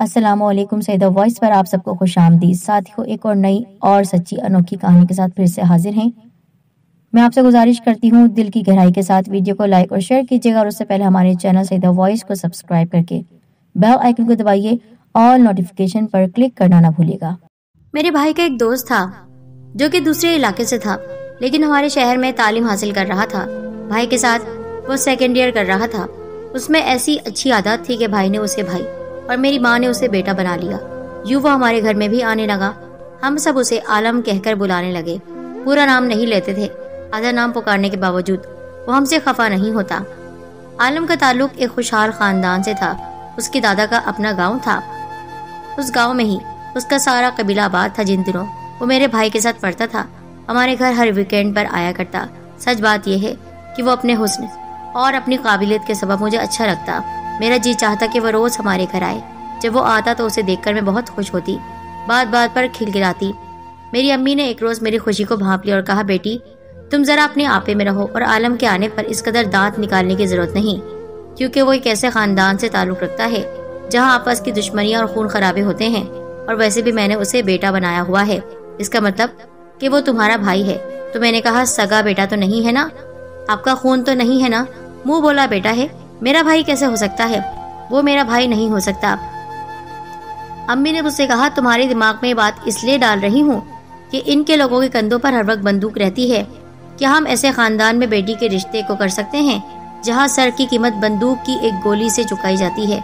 अस्सलामुअलैकुम, सैयदा वॉइस पर आप सबको खुश आमदी। साथियों, एक और नई और सच्ची अनोखी कहानी के साथ फिर से हाजिर हैं। मैं आपसे गुजारिश करती हूँ दिल की गहराई के साथ वीडियो को लाइक और शेयर कीजिएगा और उससे पहले हमारे चैनल सैयदा वॉइस को सब्सक्राइब करके बेल आइकन को दबाइए और नोटिफिकेशन पर क्लिक करना ना भूलिएगा। मेरे भाई का एक दोस्त था जो कि दूसरे इलाके से था, लेकिन हमारे शहर में तालीम हासिल कर रहा था। भाई के साथ वो सेकेंड ईयर कर रहा था। उसमें ऐसी अच्छी आदत थी कि भाई ने उसे भाई और मेरी माँ ने उसे बेटा बना लिया। यूँ वो हमारे घर में भी आने लगा। हम सब उसे आलम कहकर बुलाने लगे। पूरा नाम नहीं लेते थे, आधा नाम पुकारने के बावजूद वो हमसे खफा नहीं होता। आलम का ताल्लुक एक खुशहाल खानदान से था। उसके दादा का अपना गांव था। उस गांव में ही उसका सारा कबीला आबाद था। जिन दिनों वो मेरे भाई के साथ पढ़ता था, हमारे घर हर वीकेंड पर आया करता। सच बात यह है कि वो अपने हुस्न और अपनी काबिलियत के सबब मुझे अच्छा लगता। मेरा जी चाहता कि वह रोज हमारे घर आए। जब वो आता तो उसे देखकर मैं बहुत खुश होती, बात बात पर खिलखिलाती। मेरी अम्मी ने एक रोज मेरी खुशी को भांप लिया और कहा, बेटी तुम जरा अपने आपे में रहो और आलम के आने पर इस कदर दांत निकालने की जरूरत नहीं, क्योंकि वो एक ऐसे खानदान से ताल्लुक रखता है जहां आपस की दुश्मनियां और खून खराबे होते हैं, और वैसे भी मैंने उसे बेटा बनाया हुआ है। इसका मतलब कि वो तुम्हारा भाई है। तो मैंने कहा, सगा बेटा तो नहीं है ना? आपका खून तो नहीं है ना? मुँह बोला बेटा है। मेरा भाई कैसे हो सकता है? वो मेरा भाई नहीं हो सकता। अम्मी ने मुझसे कहा, तुम्हारे दिमाग में बात इसलिए डाल रही हूँ कि इनके लोगों के कंधों पर हर वक्त बंदूक रहती है। क्या हम ऐसे खानदान में बेटी के रिश्ते को कर सकते हैं जहाँ सर की कीमत बंदूक की एक गोली से चुकाई जाती है?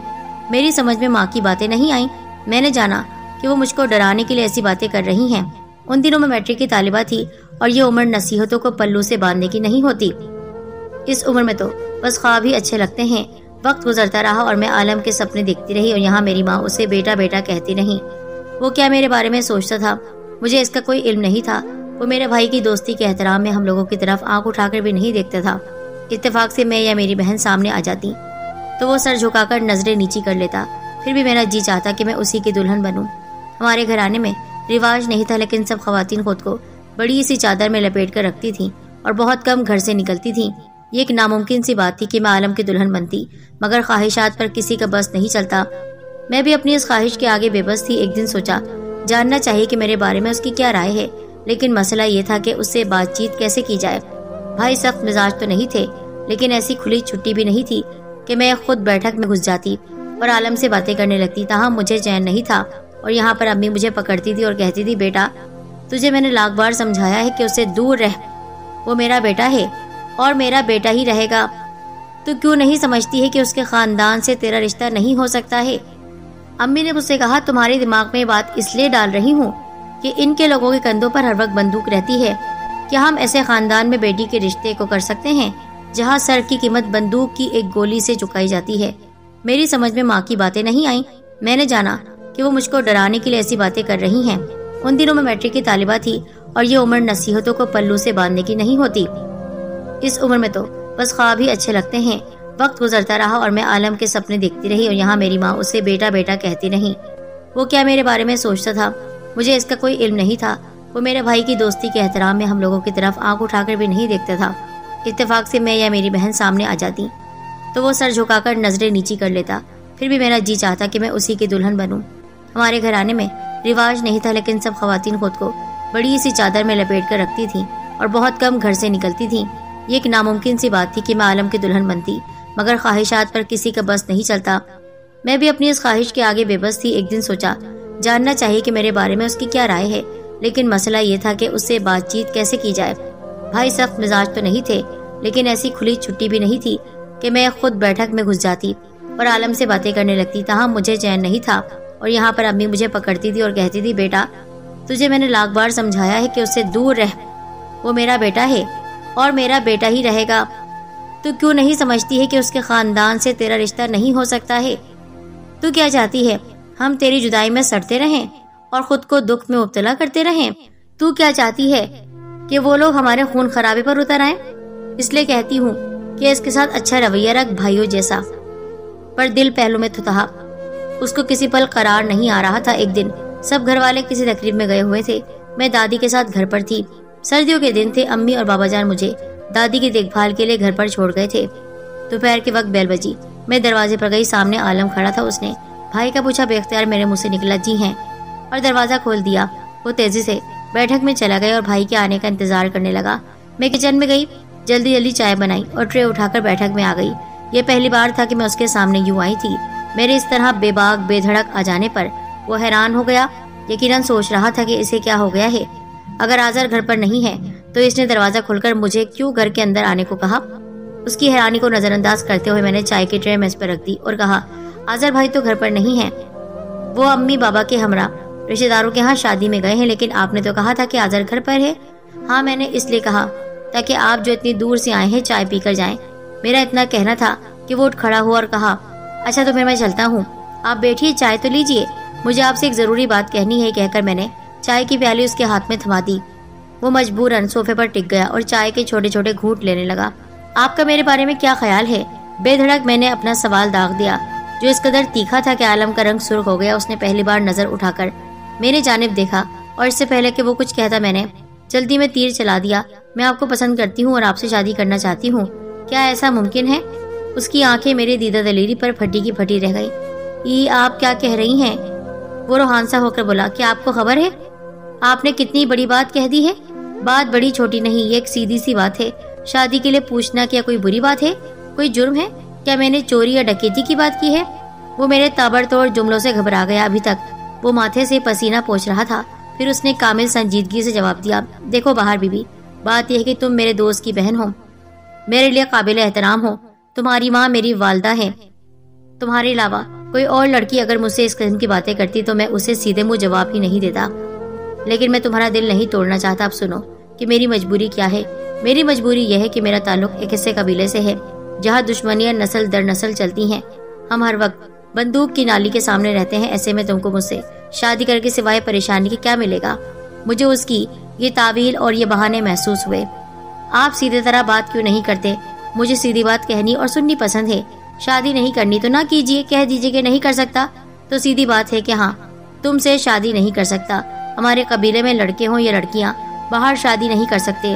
मेरी समझ में माँ की बातें नहीं आई। मैंने जाना कि वो मुझको डराने के लिए ऐसी बातें कर रही हैं। उन दिनों में मैट्रिक की तालिबा थी और ये उम्र नसीहतों को पल्लू से बांधने की नहीं होती। इस उम्र में तो बस ख्वाब ही अच्छे लगते हैं। वक्त गुजरता रहा और मैं आलम के सपने देखती रही, और यहाँ मेरी माँ उसे बेटा बेटा कहती रही। वो क्या मेरे बारे में सोचता था, मुझे इसका कोई इल्म नहीं था। वो मेरे भाई की दोस्ती के एहतराम में हम लोगों की तरफ आंख उठाकर भी नहीं देखता था। इत्तेफाक से मैं या मेरी बहन सामने आ जाती तो वो सर झुकाकर नजरें नीची कर लेता। फिर भी मेरा जी चाहता कि मैं उसी की दुल्हन बनूं। हमारे घराने में रिवाज नहीं था, लेकिन सब खवातीन खुद को बड़ी सी चादर में लपेट कर रखती थी और बहुत कम घर से निकलती थी। ये एक नामुमकिन सी बात थी कि मैं आलम की दुल्हन बनती, मगर ख्वाहिशात पर किसी का बस नहीं चलता। मैं भी अपनी इस ख्वाहिश के आगे बेबस थी। एक दिन सोचा जानना चाहिए कि मेरे बारे में उसकी क्या राय है, लेकिन मसला ये था कि उससे बातचीत कैसे की जाए। भाई सख्त मिजाज तो नहीं थे, लेकिन ऐसी खुली छुट्टी भी नहीं थी कि मैं खुद बैठक में घुस जाती और आलम से बातें करने लगती। तहम मुझे चैन नहीं था, और यहाँ पर अम्मी मुझे पकड़ती थी और कहती थी, बेटा तुझे मैंने लाख बार समझाया है कि उससे दूर रह, वो मेरा बेटा है और मेरा बेटा ही रहेगा। तो क्यों नहीं समझती है कि उसके खानदान से तेरा रिश्ता नहीं हो सकता है? अम्मी ने मुझसे कहा, तुम्हारे दिमाग में बात इसलिए डाल रही हूँ कि इनके लोगों के कंधों पर हर वक्त बंदूक रहती है। क्या हम ऐसे खानदान में बेटी के रिश्ते को कर सकते हैं जहाँ सर की कीमत बंदूक की एक गोली से चुकाई जाती है? मेरी समझ में माँ की बातें नहीं आई। मैंने जाना कि वो मुझको डराने के लिए ऐसी बातें कर रही हैं। उन दिनों में मैट्रिक की तालिबा थी और ये उम्र नसीहतों को पल्लू से बांधने की नहीं होती। इस उम्र में तो बस ख्वाब ही अच्छे लगते हैं। वक्त गुजरता रहा और मैं आलम के सपने देखती रही, और यहाँ मेरी माँ उसे बेटा बेटा कहती रही। वो क्या मेरे बारे में सोचता था, मुझे इसका कोई इल्म नहीं था। वो मेरे भाई की दोस्ती के एहतराम में हम लोगों की तरफ आंख उठाकर भी नहीं देखता था। इत्तेफाक से मैं या मेरी बहन सामने आ जाती तो वो सर झुकाकर नजरें नीची कर लेता। फिर भी मेरा जी चाहता कि मैं उसी की दुल्हन बनूँ। हमारे घराने में रिवाज नहीं था, लेकिन सब खवातीन खुद को बड़ी सी चादर में लपेट कर रखती थी और बहुत कम घर से निकलती थी। ये एक नामुमकिन सी बात थी कि मैं आलम की दुल्हन बनती, मगर ख्वाहिशात पर किसी का बस नहीं चलता। मैं भी अपनी इस ख्वाहिश के आगे बेबस थी। एक दिन सोचा जानना चाहिए कि मेरे बारे में उसकी क्या राय है, लेकिन मसला ये था कि उससे बातचीत कैसे की जाए। भाई सख्त मिजाज तो नहीं थे, लेकिन ऐसी खुली छुट्टी भी नहीं थी कि मैं खुद बैठक में घुस जाती और आलम से बातें करने लगती। तहाँ मुझे चैन नहीं था, और यहाँ पर अम्मी मुझे पकड़ती थी और कहती थी, बेटा तुझे मैंने लाख बार समझाया है कि उससे दूर रह, वो मेरा बेटा है और मेरा बेटा ही रहेगा। तो क्यों नहीं समझती है कि उसके खानदान से तेरा रिश्ता नहीं हो सकता है? तू क्या चाहती है, हम तेरी जुदाई में सड़ते रहें और खुद को दुख में मुब्तला करते रहें? तू क्या चाहती है कि वो लोग हमारे खून खराबे पर उतर आए? इसलिए कहती हूँ कि इसके साथ अच्छा रवैया रख, भाइयों जैसा। पर दिल पहलू में थुथहा। उसको किसी पल करार नहीं आ रहा था। एक दिन सब घर वाले किसी तकरीब में गए हुए थे। मैं दादी के साथ घर पर थी। सर्दियों के दिन थे। अम्मी और बाबा जान मुझे दादी की देखभाल के लिए घर पर छोड़ गए थे। दोपहर के वक्त बेल बजी। मैं दरवाजे पर गई। सामने आलम खड़ा था। उसने भाई का पूछा बेख्तियार मेरे मुंह से निकला, जी हैं, और दरवाज़ा खोल दिया। वो तेज़ी से बैठक में चला गया और भाई के आने का इंतजार करने लगा। मैं किचन में गई, जल्दी जल्दी चाय बनाई और ट्रे उठाकर बैठक में आ गई। ये पहली बार था कि मैं उसके सामने यूँ आई थी। मेरे इस तरह बेबाक बेधड़क आ जाने पर वो हैरान हो गया। यकीनन सोच रहा था कि इसे क्या हो गया है। अगर आज़र घर पर नहीं है तो इसने दरवाज़ा खोलकर मुझे क्यों घर के अंदर आने को कहा। उसकी हैरानी को नज़रअंदाज करते हुए मैंने चाय की ट्रे मेज पर रख दी और कहा, आज़र भाई तो घर पर नहीं है, वो अम्मी बाबा के हमरा रिश्तेदारों के यहाँ शादी में गए हैं, लेकिन आपने तो कहा था कि आज़र घर पर है। हाँ, मैंने इसलिए कहा ताकि आप जो इतनी दूर से आए हैं चाय पीकर जाएं। मेरा इतना कहना था कि वो उठ खड़ा हुआ और कहा, अच्छा तो फिर मैं चलता हूँ, आप बैठिए, चाय तो लीजिए, मुझे आपसे एक ज़रूरी बात कहनी है, कहकर मैंने चाय की प्याली उसके हाथ में थमा दी। वो मजबूरन सोफे पर टिक गया और चाय के छोटे छोटे घूंट लेने लगा। आपका मेरे बारे में क्या ख्याल है, बेधड़क मैंने अपना सवाल दाग दिया जो इस कदर तीखा था कि आलम का रंग सुर्ख हो गया। उसने पहली बार नजर उठाकर मेरे जानिब देखा और इससे पहले कि वो कुछ कहता मैंने जल्दी में तीर चला दिया। मैं आपको पसंद करती हूँ और आपसे शादी करना चाहती हूँ, क्या ऐसा मुमकिन है। उसकी आंखें मेरे दीदा दलेरी पर फटी की फटी रह गई। ई, आप क्या कह रही हैं, वो रोहानसा होकर बोला, क्या आपको खबर है आपने कितनी बड़ी बात कह दी है। बात बड़ी छोटी नहीं, ये एक सीधी सी बात है। शादी के लिए पूछना क्या कोई बुरी बात है, कोई जुर्म है, क्या मैंने चोरी या डकैती की बात की है। वो मेरे ताबड़तोड़ जुमलों से घबरा गया। अभी तक वो माथे से पसीना पोंछ रहा था, फिर उसने कामिल संजीदगी से जवाब दिया, देखो बाहर बीबी, बात यह है कि तुम मेरे दोस्त की बहन हो, मेरे लिए काबिल एहतराम हो, तुम्हारी माँ मेरी वालदा है। तुम्हारे अलावा कोई और लड़की अगर मुझसे इस किस्म की बातें करती तो मैं उसे सीधे मुँह जवाब ही नहीं देता, लेकिन मैं तुम्हारा दिल नहीं तोड़ना चाहता। अब सुनो कि मेरी मजबूरी क्या है। मेरी मजबूरी यह है कि मेरा ताल्लुक एक ऐसे कबीले से है जहाँ दुश्मनियाँ नस्ल दर नस्ल चलती हैं। हम हर वक्त बंदूक की नाली के सामने रहते हैं। ऐसे में तुमको मुझसे शादी करके सिवाय परेशानी के क्या मिलेगा। मुझे उसकी ये तावील और ये बहाने महसूस हुए। आप सीधे तरह बात क्यों नहीं करते। मुझे सीधी बात कहनी और सुननी पसंद है। शादी नहीं करनी तो ना कीजिए, कह दीजिए कि नहीं कर सकता तो सीधी बात है कि हाँ तुमसे शादी नहीं कर सकता। हमारे कबीले में लड़के हों या लड़कियाँ बाहर शादी नहीं कर सकते।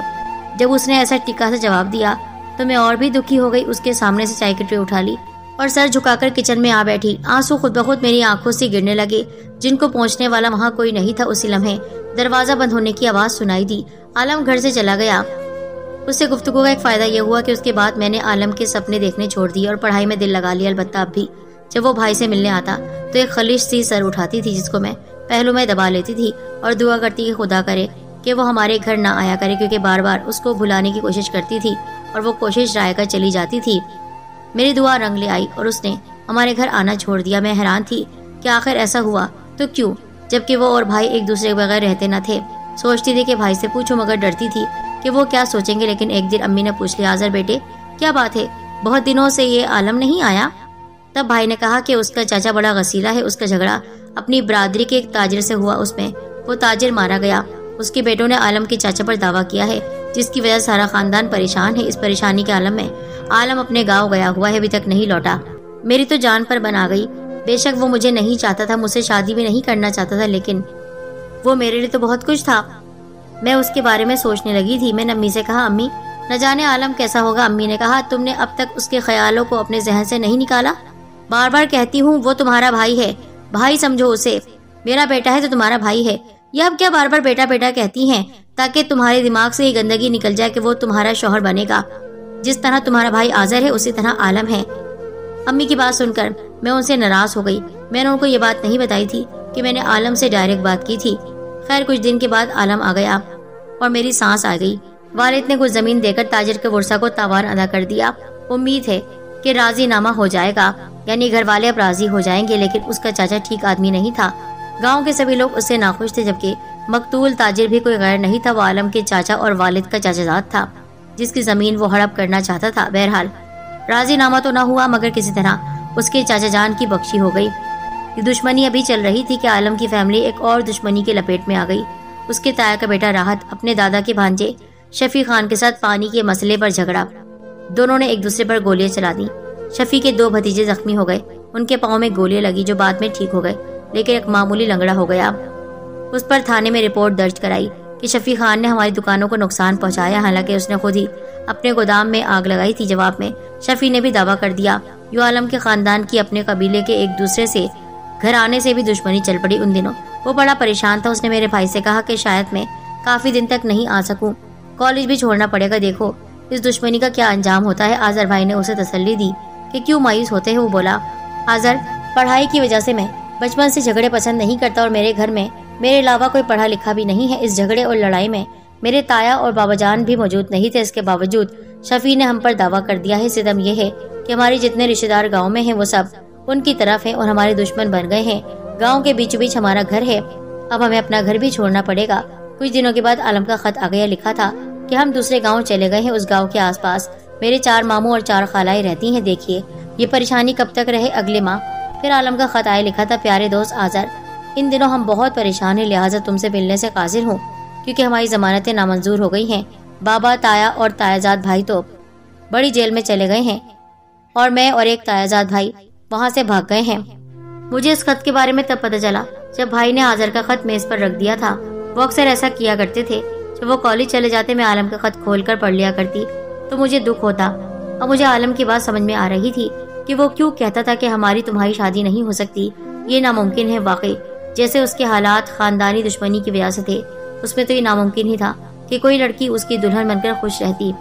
जब उसने ऐसा टिक्का से जवाब दिया तो मैं और भी दुखी हो गई। उसके सामने से चाय की ट्रे उठा ली और सर झुकाकर किचन में आ बैठी। आंसू खुद ब खुद मेरी आंखों से गिरने लगे जिनको पहुंचने वाला वहां कोई नहीं था। उसी लम्हे दरवाजा बंद होने की आवाज़ सुनाई दी। आलम घर से चला गया। उससे गुफ्तगू का एक फायदा यह हुआ कि उसके बाद मैंने आलम के सपने देखने छोड़ दिए और पढ़ाई में दिल लगा लिया। अलबत्ता अब भी जब वो भाई से मिलने आता तो एक खलिश सी सर उठाती थी जिसको मैं पहलू में दबा लेती थी और दुआ करती कि खुदा करे कि वो हमारे घर ना आया करे, क्योंकि बार बार उसको भुलाने की कोशिश करती थी और वो कोशिश रायकर चली जाती थी। मेरी दुआ रंग ले आई और उसने हमारे घर आना छोड़ दिया। मैं हैरान थी कि आखिर ऐसा हुआ तो क्यों, जबकि वो और भाई एक दूसरे के बगैर रहते न थे। सोचती थी कि भाई से पूछूं मगर डरती थी कि वो क्या सोचेंगे। लेकिन एक दिन अम्मी ने पूछ लिया, आज़र बेटे क्या बात है, बहुत दिनों से ये आलम नहीं आया। तब भाई ने कहा कि उसका चाचा बड़ा गसीला है, उसका झगड़ा अपनी बरादरी के एक ताजिर से हुआ, उसमें वो ताजिर मारा गया। उसके बेटों ने आलम के चाचा पर दावा किया है जिसकी वजह सारा खानदान परेशान है। इस परेशानी के आलम में आलम अपने गांव गया हुआ है, अभी तक नहीं लौटा। मेरी तो जान पर बन आ गई। बेशक वो मुझे नहीं चाहता था, मुझसे शादी भी नहीं करना चाहता था, लेकिन वो मेरे लिए तो बहुत कुछ था। मैं उसके बारे में सोचने लगी थी। मैंने अम्मी से कहा, अम्मी न जाने आलम कैसा होगा। अम्मी ने कहा, तुमने अब तक उसके ख्यालों को अपने जहन से नहीं निकाला। बार बार कहती हूँ वो तुम्हारा भाई है, भाई समझो उसे। मेरा बेटा है तो तुम्हारा भाई है, ये अब क्या बार बार बेटा बेटा कहती हैं, ताकि तुम्हारे दिमाग से ये गंदगी निकल जाए कि वो तुम्हारा शौहर बनेगा। जिस तरह तुम्हारा भाई आज़र है उसी तरह आलम है। अम्मी की बात सुनकर मैं उनसे नाराज हो गई। मैंने उनको ये बात नहीं बताई थी कि मैंने आलम से डायरेक्ट बात की थी। खैर कुछ दिन के बाद आलम आ गया और मेरी सांस आ गई। वालिद ने कुछ जमीन देकर ताजिर के वर्सा को तावान अदा कर दिया। उम्मीद है कि राजीनामा हो जाएगा, यानी घर वाले अब राजी हो जाएंगे। लेकिन उसका चाचा ठीक आदमी नहीं था। गांव के सभी लोग उससे नाखुश थे, जबकि मकतूल ताजिर भी कोई गैर नहीं था। वो आलम के चाचा और वालिद का चाचाजाद था जिसकी जमीन वो हड़प करना चाहता था। बहरहाल राजीनामा तो न हुआ, मगर किसी तरह उसके चाचा जान की बख्शी हो गई। ये दुश्मनी अभी चल रही थी कि आलम की फैमिली एक और दुश्मनी की लपेट में आ गई। उसके ताया का बेटा राहत अपने दादा के भांजे शफी खान के साथ पानी के मसले पर झगड़ा। दोनों ने एक दूसरे पर गोलियां चला दी। शफी के दो भतीजे जख्मी हो गए। उनके पाँव में गोलियां लगी जो बाद में ठीक हो गए, लेकिन एक मामूली लंगड़ा हो गया। उस पर थाने में रिपोर्ट दर्ज कराई कि शफी खान ने हमारी दुकानों को नुकसान पहुंचाया, हालांकि उसने खुद ही अपने गोदाम में आग लगाई थी। जवाब में शफी ने भी दावा कर दिया यो आलम के खानदान की अपने कबीले के एक दूसरे से घर आने से भी दुश्मनी चल पड़ी। उन दिनों वो बड़ा परेशान था। उसने मेरे भाई से कहा कि शायद मैं काफी दिन तक नहीं आ सकूं, कॉलेज भी छोड़ना पड़ेगा, देखो इस दुश्मनी का क्या अंजाम होता है। आज़र भाई ने उसे तसल्ली दी कि क्यों मायूस होते हैं। वो बोला, आज़र, पढ़ाई की वजह से मैं बचपन से झगड़े पसंद नहीं करता और मेरे घर में मेरे अलावा कोई पढ़ा लिखा भी नहीं है। इस झगड़े और लड़ाई में मेरे ताया और बाबाजान भी मौजूद नहीं थे। इसके बावजूद शफी ने हम पर दावा कर दिया है। सितम यह है कि हमारे जितने रिश्तेदार गाँव में हैं वो सब उनकी तरफ हैं और हमारे दुश्मन बन गए हैं। गाँव के बीचों बीच हमारा घर है, अब हमें अपना घर भी छोड़ना पड़ेगा। कुछ दिनों के बाद आलम का खत आ गया। लिखा था कि हम दूसरे गांव चले गए हैं। उस गांव के आसपास मेरे 4 मामू और 4 खालाएं रहती हैं। देखिए ये परेशानी कब तक रहे। अगले माह फिर आलम का खत आया। लिखा था, प्यारे दोस्त आज़र, इन दिनों हम बहुत परेशान हैं, लिहाजा तुमसे मिलने से कासिर हूँ क्योंकि हमारी जमानतें नामंजूर हो गई हैं। बाबा, ताया और तायाजाद भाई तो बड़ी जेल में चले गए हैं और मैं और एक तायाजाद भाई वहाँ से भाग गए हैं। मुझे इस खत के बारे में तब पता चला जब भाई ने आज़र का खत मेज पर रख दिया था। वो अक्सर ऐसा किया करते थे। जब वो कॉलेज चले जाते मैं आलम का खत खोलकर पढ़ लिया करती तो मुझे दुख होता। अब मुझे आलम की बात समझ में आ रही थी कि वो क्यों कहता था कि हमारी तुम्हारी शादी नहीं हो सकती, ये नामुमकिन है। वाकई जैसे उसके हालात खानदानी दुश्मनी की वजह से थे, उसमें तो ये नामुमकिन ही था कि कोई लड़की उसकी दुल्हन बनकर खुश रहती।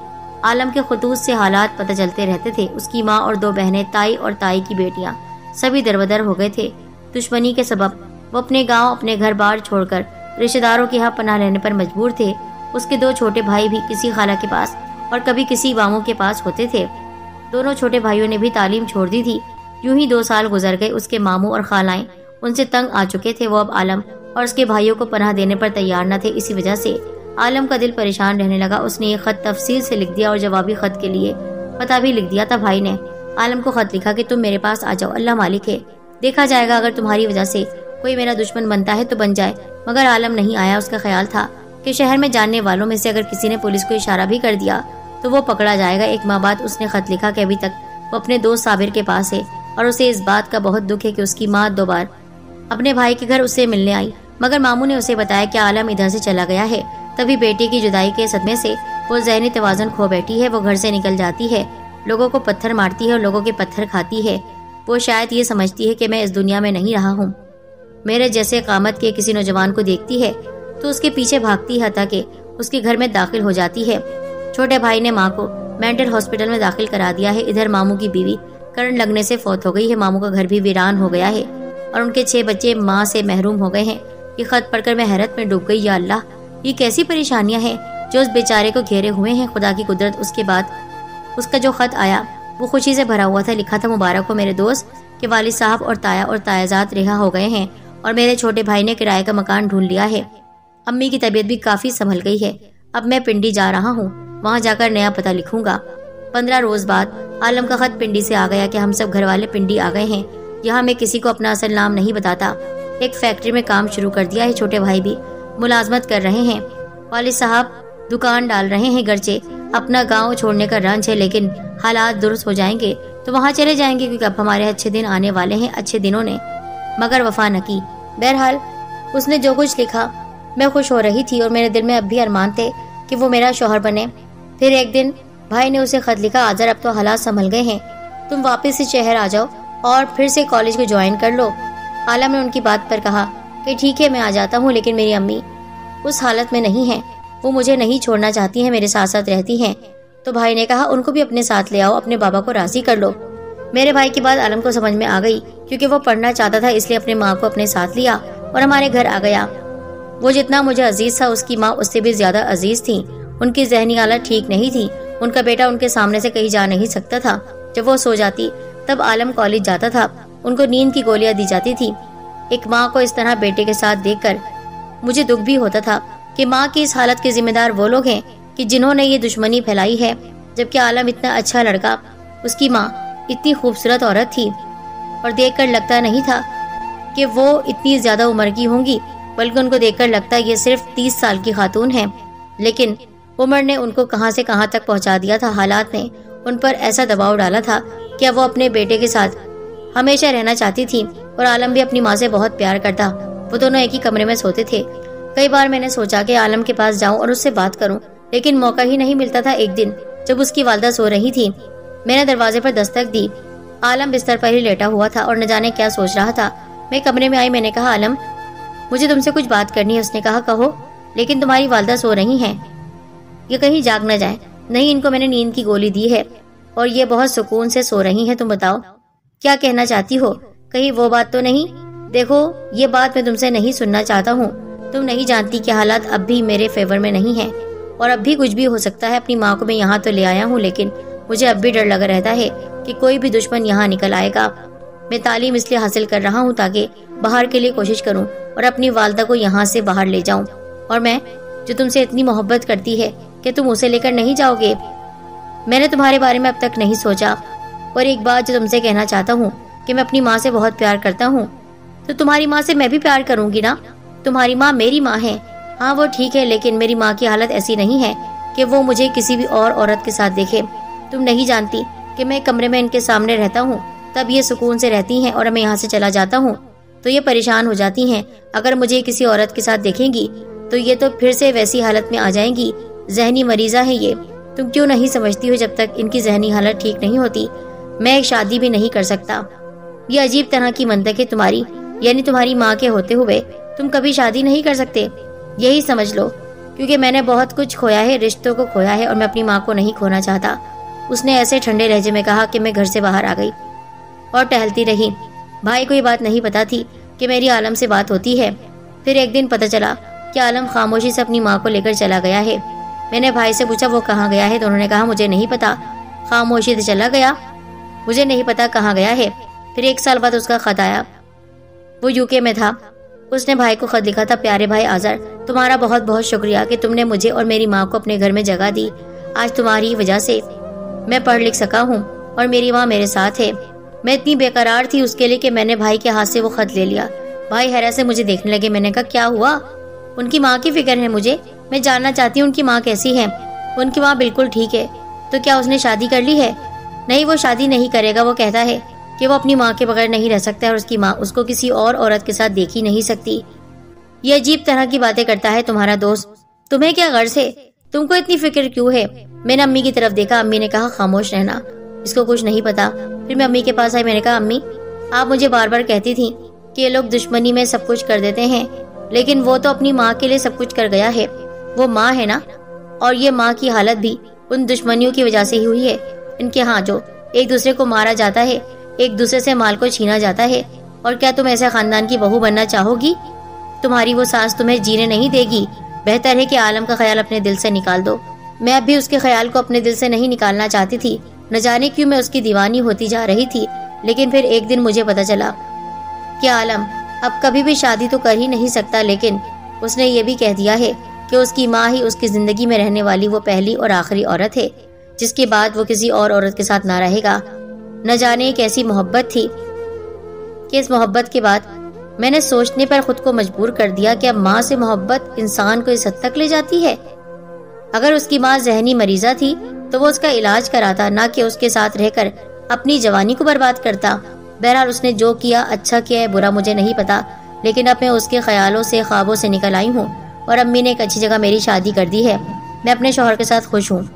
आलम के खतूस से हालात पता चलते रहते थे। उसकी माँ और 2 बहनें, ताई और ताई की बेटियाँ सभी दरबदर हो गए थे। दुश्मनी के सबब वो अपने गाँव, अपने घर बार छोड़कर रिश्तेदारों के यहाँ पनाह लेने पर मजबूर थे। उसके 2 छोटे भाई भी किसी खाला के पास और कभी किसी मामू के पास होते थे। दोनों छोटे भाइयों ने भी तालीम छोड़ दी थी। यूं ही 2 साल गुजर गए। उसके मामू और खालाएं उनसे तंग आ चुके थे। वो अब आलम और उसके भाइयों को पनाह देने पर तैयार न थे। इसी वजह से आलम का दिल परेशान रहने लगा। उसने ये खत तफसील से लिख दिया और जवाबी खत के लिए पता भी लिख दिया था। भाई ने आलम को खत लिखा कि तुम मेरे पास आ जाओ, अल्लाह मालिक है, देखा जाएगा, अगर तुम्हारी वजह से कोई मेरा दुश्मन बनता है तो बन जाए। मगर आलम नहीं आया। उसका ख्याल था कि शहर में जानने वालों में से अगर किसी ने पुलिस को इशारा भी कर दिया तो वो पकड़ा जाएगा। एक माह बाद उसने खत लिखा कि अभी तक वो अपने दोस्त साबिर के पास है और उसे इस बात का बहुत दुख है कि उसकी माँ 2 बार अपने भाई के घर उससे मिलने आई, मगर मामू ने उसे बताया कि आलम इधर से चला गया है। तभी बेटे की जुदाई के सदमे से वो ज़हनी तवाज़ुन खो बैठी है। वो घर से निकल जाती है, लोगों को पत्थर मारती है और लोगों के पत्थर खाती है। वो शायद ये समझती है कि मैं इस दुनिया में नहीं रहा हूँ। मेरे जैसे कामत के किसी नौजवान को देखती है तो उसके पीछे भागती है, ताकि उसके घर में दाखिल हो जाती है। छोटे भाई ने माँ को मेंटल हॉस्पिटल में दाखिल करा दिया है। इधर मामू की बीवी करंट लगने से फौत हो गई है। मामू का घर भी वीरान हो गया है और उनके 6 बच्चे माँ से महरूम हो गए हैं। ये खत पढ़कर मैं हैरत में डूब गई। या अल्लाह, ये कैसी परेशानियाँ हैं जो उस बेचारे को घेरे हुए हैं। खुदा की कुदरत। उसके बाद उसका जो खत आया वो खुशी से भरा हुआ था। लिखा था, मुबारक हो मेरे दोस्त के वालिद साहब और ताया और तायाजात रिहा हो गए हैं और मेरे छोटे भाई ने किराए का मकान ढूंढ लिया है। अम्मी की तबीयत भी काफी संभल गई है। अब मैं पिंडी जा रहा हूँ, वहाँ जाकर नया पता लिखूंगा। 15 रोज बाद आलम का खत पिंडी से आ गया कि हम सब घर वाले पिंडी आ गए हैं। यहाँ मैं किसी को अपना असल नाम नहीं बताता। एक फैक्ट्री में काम शुरू कर दिया है। छोटे भाई भी मुलाजमत कर रहे हैं। वालिद साहब दुकान डाल रहे हैं। गर्चे अपना गाँव छोड़ने का रंज है, लेकिन हालात दुरुस्त हो जाएंगे तो वहाँ चले जाएंगे, क्योंकि अब हमारे अच्छे दिन आने वाले हैं। अच्छे दिनों ने मगर वफा न की। बहरहाल उसने जो कुछ लिखा मैं खुश हो रही थी और मेरे दिल में अब भी अरमान थे कि वो मेरा शौहर बने। फिर एक दिन भाई ने उसे खत लिखा, आज़र अब तो हालात संभल गए हैं, तुम वापस से शहर आ जाओ और फिर से कॉलेज को ज्वाइन कर लो। आलम ने उनकी बात पर कहा कि ठीक है मैं आ जाता हूँ, लेकिन मेरी अम्मी उस हालत में नहीं है, वो मुझे नहीं छोड़ना चाहती है, मेरे साथ साथ रहती हैं। तो भाई ने कहा उनको भी अपने साथ ले आओ, अपने बाबा को राजी कर लो। मेरे भाई की बात आलम को समझ में आ गई, क्योंकि वो पढ़ना चाहता था, इसलिए अपने माँ को अपने साथ लिया और हमारे घर आ गया। वो जितना मुझे अजीज था उसकी माँ उससे भी ज्यादा अजीज थी। उनकी जहनी हालत ठीक नहीं थी। उनका बेटा उनके सामने से कहीं जा नहीं सकता था। जब वो सो जाती तब आलम कॉलेज जाता था। उनको नींद की गोलियाँ दी जाती थी। एक माँ को इस तरह बेटे के साथ देखकर मुझे दुख भी होता था कि माँ की इस हालत के जिम्मेदार वो लोग हैं कि जिन्होंने ये दुश्मनी फैलाई है, जबकि आलम इतना अच्छा लड़का, उसकी माँ इतनी खूबसूरत औरत थी और देखकर लगता नहीं था कि वो इतनी ज्यादा उम्र की होंगी, बल्कि उनको देखकर लगता ये सिर्फ 30 साल की खातून है। लेकिन उम्र ने उनको कहां से कहां तक पहुंचा दिया था। हालात ने उन पर ऐसा दबाव डाला था कि वो अपने बेटे के साथ हमेशा रहना चाहती थी और आलम भी अपनी माँ से बहुत प्यार करता। वो दोनों एक ही कमरे में सोते थे। कई बार मैंने सोचा कि आलम के पास जाऊँ और उससे बात करूँ, लेकिन मौका ही नहीं मिलता था। एक दिन जब उसकी वालदा सो रही थी मैंने दरवाजे पर दस्तक दी। आलम बिस्तर पर ही लेटा हुआ था और न जाने क्या सोच रहा था। मैं कमरे में आई। मैंने कहा, आलम मुझे तुमसे कुछ बात करनी है। उसने कहा, कहो। लेकिन तुम्हारी वालदा सो रही हैं, ये कहीं जाग ना जाए। नहीं, इनको मैंने नींद की गोली दी है और ये बहुत सुकून से सो रही हैं। तुम बताओ क्या कहना चाहती हो, कहीं वो बात तो नहीं। देखो, ये बात मैं तुमसे नहीं सुनना चाहता हूँ। तुम नहीं जानती कि हालात अब भी मेरे फेवर में नहीं है और अब भी कुछ भी हो सकता है। अपनी माँ को मैं यहाँ तो ले आया हूँ, लेकिन मुझे अब भी डर लगा रहता है कि कोई भी दुश्मन यहाँ निकल आएगा। मैं तालीम इसलिए हासिल कर रहा हूँ ताकि बाहर के लिए कोशिश करूँ और अपनी वालदा को यहाँ से बाहर ले जाऊँ। और मैं जो तुमसे इतनी मोहब्बत करती है कि तुम उसे लेकर नहीं जाओगे। मैंने तुम्हारे बारे में अब तक नहीं सोचा। और एक बात जो तुमसे कहना चाहता हूँ कि मैं अपनी माँ से बहुत प्यार करता हूँ, तो तुम्हारी माँ से मैं भी प्यार करूँगी ना। तुम्हारी माँ मेरी माँ है। हाँ, वो ठीक है, लेकिन मेरी माँ की हालत ऐसी नहीं है कि वो मुझे किसी भी और औरत के साथ देखे। तुम नहीं जानती कि मैं कमरे में इनके सामने रहता हूँ, तब ये सुकून से रहती हैं, और मैं यहाँ से चला जाता हूँ तो ये परेशान हो जाती हैं। अगर मुझे किसी औरत के साथ देखेंगी तो ये तो फिर से वैसी हालत में आ जाएंगी। जहनी मरीज़ा है ये। तुम क्यों नहीं समझती हो, जब तक इनकी जहनी हालत ठीक नहीं होती मैं एक शादी भी नहीं कर सकता। ये अजीब तरह की मंतक है तुम्हारी, यानी तुम्हारी माँ के होते हुए तुम कभी शादी नहीं कर सकते, यही समझ लो। क्योंकि मैंने बहुत कुछ खोया है, रिश्तों को खोया है, और मैं अपनी माँ को नहीं खोना चाहता। उसने ऐसे ठंडे लहजे में कहा कि मैं घर से बाहर आ गई और टहलती रही। भाई को ये बात नहीं पता थी कि मेरी आलम से बात होती है। फिर एक दिन पता चला कि आलम खामोशी से अपनी माँ को लेकर चला गया है। मैंने भाई से पूछा वो कहाँ गया है, तो उन्होंने कहा मुझे नहीं पता, खामोशी से चला गया, मुझे नहीं पता कहाँ गया है। फिर एक साल बाद उसका खत आया। वो यूके में था। उसने भाई को खत लिखा था, प्यारे भाई आज़र, तुम्हारा बहुत बहुत शुक्रिया कि तुमने मुझे और मेरी माँ को अपने घर में जगह दी। आज तुम्हारी वजह से मैं पढ़ लिख सका हूँ और मेरी माँ मेरे साथ है। मैं इतनी बेकरार थी उसके लिए कि मैंने भाई के हाथ से वो खत ले लिया। भाई हैरत से मुझे देखने लगे। मैंने कहा, क्या हुआ? उनकी माँ की फिक्र है मुझे, मैं जानना चाहती हूँ उनकी माँ कैसी है। उनकी माँ बिल्कुल ठीक है। तो क्या उसने शादी कर ली है? नहीं, वो शादी नहीं करेगा। वो कहता है कि वो अपनी माँ के बगैर नहीं रह सकता और उसकी माँ उसको किसी और औरत के साथ देख ही नहीं सकती। ये अजीब तरह की बातें करता है तुम्हारा दोस्त। तुम्हें क्या गर्ज है, तुमको इतनी फिक्र क्यों है? मैंने अम्मी की तरफ देखा। अम्मी ने कहा, खामोश रहना, इसको कुछ नहीं पता। फिर मैं अम्मी के पास आई। मैंने कहा, अम्मी आप मुझे बार बार कहती थी कि ये लोग दुश्मनी में सब कुछ कर देते हैं, लेकिन वो तो अपनी माँ के लिए सब कुछ कर गया है। वो माँ है ना, और ये माँ की हालत भी उन दुश्मनियों की वजह से ही हुई है। इनके यहाँ जो एक दूसरे को मारा जाता है, एक दूसरे से माल को छीना जाता है। और क्या तुम ऐसे खानदान की बहू बनना चाहोगी? तुम्हारी वो सास तुम्हें जीने नहीं देगी। बेहतर है कि आलम का ख्याल अपने दिल से निकाल दो। मैं अब भी उसके ख्याल को अपने दिल से नहीं निकालना चाहती थी। न जाने क्यों मैं उसकी दीवानी होती जा रही थी। लेकिन फिर एक दिन मुझे पता चला कि आलम अब कभी भी शादी तो कर ही नहीं सकता, लेकिन उसने ये भी कह दिया है कि उसकी माँ ही उसकी जिंदगी में रहने वाली वो पहली और आखिरी औरत है, जिसके बाद वो किसी और औरत के साथ ना रहेगा। न जाने एक ऐसी मोहब्बत थी कि इस मोहब्बत के बाद मैंने सोचने पर खुद को मजबूर कर दिया कि अब माँ से मोहब्बत इंसान को इस हद तक ले जाती है। अगर उसकी माँ जहनी मरीजा थी तो वो उसका इलाज कराता, ना कि उसके साथ रहकर अपनी जवानी को बर्बाद करता। बहरहाल उसने जो किया अच्छा किया है, बुरा मुझे नहीं पता, लेकिन अब मैं उसके ख्यालों से, ख्वाबों से निकल आई हूँ। और अम्मी ने एक अच्छी जगह मेरी शादी कर दी है। मैं अपने शौहर के साथ खुश हूँ।